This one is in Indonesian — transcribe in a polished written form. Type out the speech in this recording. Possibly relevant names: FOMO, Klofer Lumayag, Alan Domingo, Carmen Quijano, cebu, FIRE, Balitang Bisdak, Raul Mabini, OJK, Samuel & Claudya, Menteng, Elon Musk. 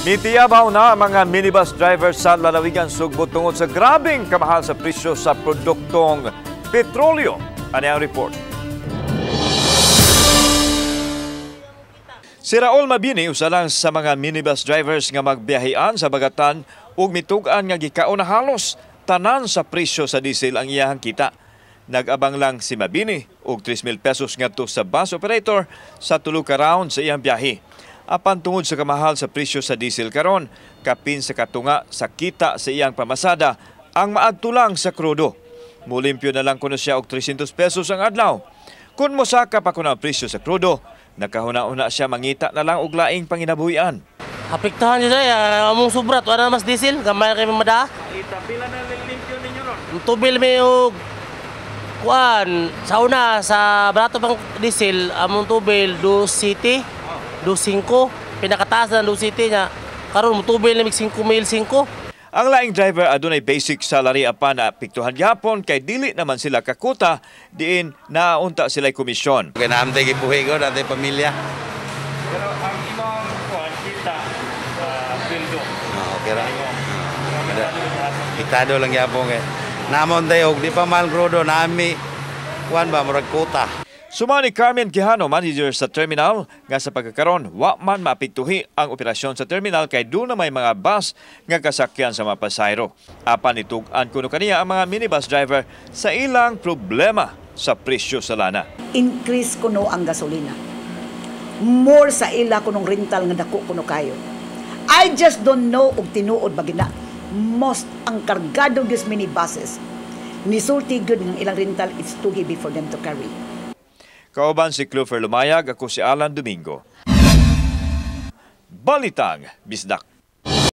Nitiyabaw na ang mga minibus drivers sa lalawigan Sugbo tungod sa grabing kamahal sa presyo sa produktong petrolyo. Ano ang report? Si Raul Mabini usa lang sa mga minibus drivers nga magbiyahean sa Bagatan ug mitug-an nga gikaon na halos tanan sa presyo sa diesel ang iyahang kita. Nag-abang lang si Mabini og 3,000 pesos ngadto sa bus operator sa tulo ka round sa iyang biyahe. Apan tungod sa kamahal sa presyo sa diesel karon, kapin sa katunga sa kita sa iyang pamasada ang maadto lang sa krudo. Mulimpyo na lang kuno siya og 300 pesos ang adlaw. Kun mosaka pa kuno ang presyo sa krudo, nakahuna-una siya mangita na lang og laing panginabuhian. Apektahan niya siya, among subrat wala na mas diesel, gamay kay mamada. Itapila na limpyo ninyo ron. Tubil mi og kuan sa una sa barato pang diesel, among tubil 2.7. 2.5, pinakataas na 2.7 niya. Karon mutubil na 5,005. Ang laing driver adunay basic salary apan na piktuhan gyapon kay dili naman sila kakuta diin naunta sila'y komisyon. Ganaamtay gibuhi ko natay pamilya. Pero ang imong kuan kita sa bildo. Okay ra. Kita do lang gyapon kay namon day og di pa mahal krudo nami kuan ba murag kuta. Suma ni Carmen Quijano, manager sa terminal, nga sa pagkakaroon, wa man mapiktuhi ang operasyon sa terminal kay doon na may mga bus nga kasakyan sa mga pasayro. Apan itug-an kuno kaniya ang mga minibus driver sa ilang problema sa presyo sa lana. Increase kuno ang gasolina. More sa ila kunong rental nga dako kuno kayo. I just don't know og tinuod bagina. Most ang kargado gyud minibuses. Nisulti gyud ng ilang rental, it's too heavy for them to carry. Kauban si Klofer Lumayag, ako si Alan Domingo. Balitang Bisdak.